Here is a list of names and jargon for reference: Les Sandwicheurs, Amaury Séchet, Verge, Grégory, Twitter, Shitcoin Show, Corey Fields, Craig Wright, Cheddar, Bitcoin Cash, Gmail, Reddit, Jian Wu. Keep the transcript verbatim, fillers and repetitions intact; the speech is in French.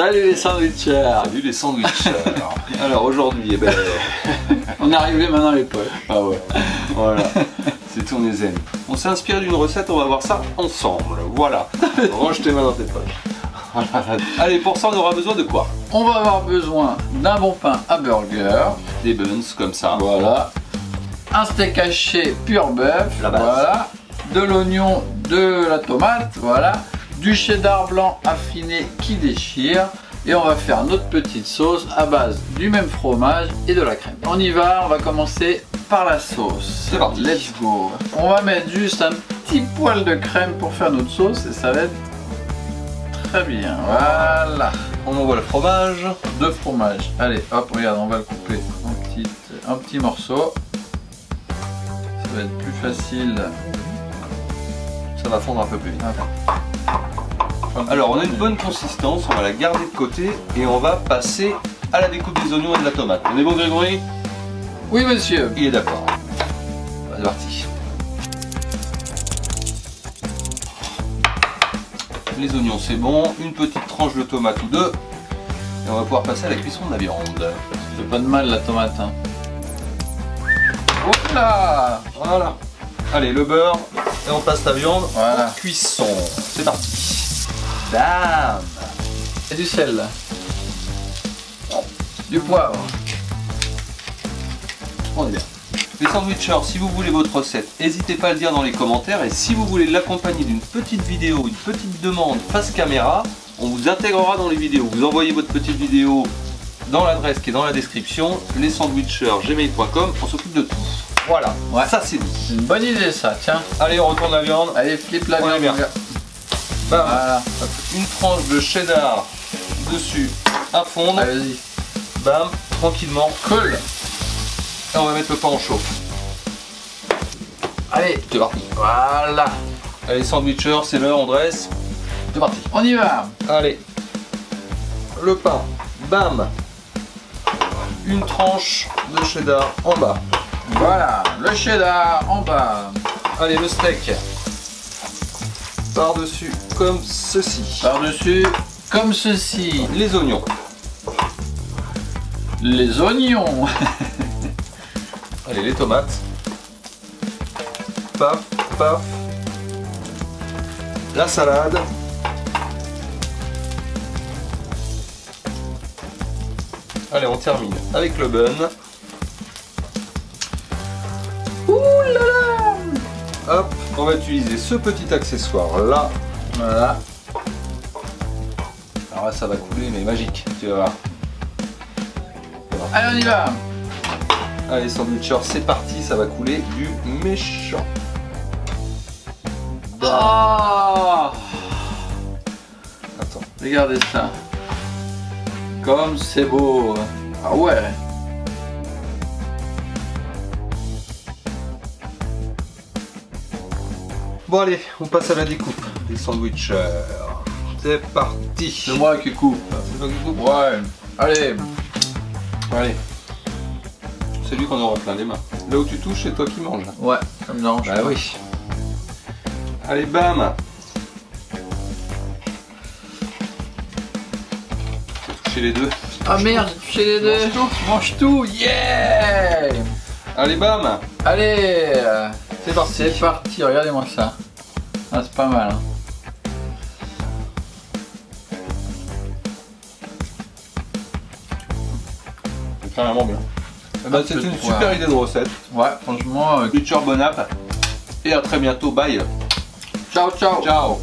Salut les sandwicheurs. Salut les sandwicheurs. Alors aujourd'hui, eh ben, on est arrivé maintenant les potes. Ah ouais, voilà, c'est tourné zen. On s'inspire d'une recette, on va voir ça ensemble, voilà. Range tes mains dans tes poches. Allez, pour ça on aura besoin de quoi? On va avoir besoin d'un bon pain à burger. Des buns comme ça. Voilà. Un steak haché pur bœuf. Voilà. De l'oignon, de la tomate, voilà. Du cheddar blanc affiné qui déchire, et on va faire notre petite sauce à base du même fromage et de la crème. On y va, on va commencer par la sauce. C'est parti. Let's go. On va mettre juste un petit poil de crème pour faire notre sauce et ça va être très bien. Voilà. On envoie le fromage. Deux fromages. Allez, hop, regarde, on va le couper en petit, un petit morceau. Ça va être plus facile. Ça va fondre un peu plus vite. Ah. Alors on a une bonne consistance, on va la garder de côté et on va passer à la découpe des oignons et de la tomate. On est bon Grégory? Oui monsieur. Il est d'accord. C'est parti. Les oignons c'est bon, une petite tranche de tomate ou deux. Et on va pouvoir passer à la cuisson de la viande. C'est pas de mal la tomate hein. Voilà. Voilà. Allez le beurre et on passe la viande voilà. En cuisson. C'est parti. Dame. Et du sel là. Du poivre. On est bien. Les sandwicheurs, si vous voulez votre recette, n'hésitez pas à le dire dans les commentaires. Et si vous voulez l'accompagner d'une petite vidéo, une petite demande face caméra, on vous intégrera dans les vidéos. Vous envoyez votre petite vidéo dans l'adresse qui est dans la description, les sandwicheurs gmail point com, on s'occupe de tout. Voilà, ouais. Ça c'est dit. Une bonne idée ça, tiens. Allez, on retourne la viande. Allez, flippe la viande. Bien. Bah, voilà. Une tranche de cheddar dessus à fondre. Allez-y. Bam, tranquillement. Cool. Et on va mettre le pain en chaud. Allez, c'est parti. Voilà. Allez, sandwicheurs, c'est l'heure, on dresse. C'est parti. On y va. Allez. Le pain. Bam. Une tranche de cheddar en bas. Voilà, le cheddar en bas. Allez, le steak. Par-dessus comme ceci. Par-dessus comme ceci. Les oignons. Les oignons. Allez, les tomates. Paf, paf. La salade. Allez, on termine avec le bun. Ouh là là! Hop. On va utiliser ce petit accessoire là, voilà. Alors là ça va couler mais magique, tu vas voir. Voilà. Allez on y va. Allez sandwicheurs, c'est parti, ça va couler du méchant. Oh attends, regardez ça. Comme c'est beau. Ah ouais. Bon allez, on passe à la découpe des sandwicheurs. C'est parti. C'est moi qui coupe. C'est toi qui coupe. Ouais. Allez. Allez. C'est lui qu'on aura plein les mains. Là où tu touches, c'est toi qui manges. Ouais, ça me dérange. Bah oui. Allez, bam. T'as touché les deux. Ah merde, j'ai touché les deux. Mange tout, mange tout, yeah. Allez, bam. Allez. C'est parti. C'est parti, regardez-moi ça. Ah, c'est pas mal. Hein. C'est carrément bien. Eh ben, c'était une super ouais. idée de recette. Ouais, franchement. Euh... Future bon app. Et à très bientôt. Bye. Ciao, ciao. Ciao.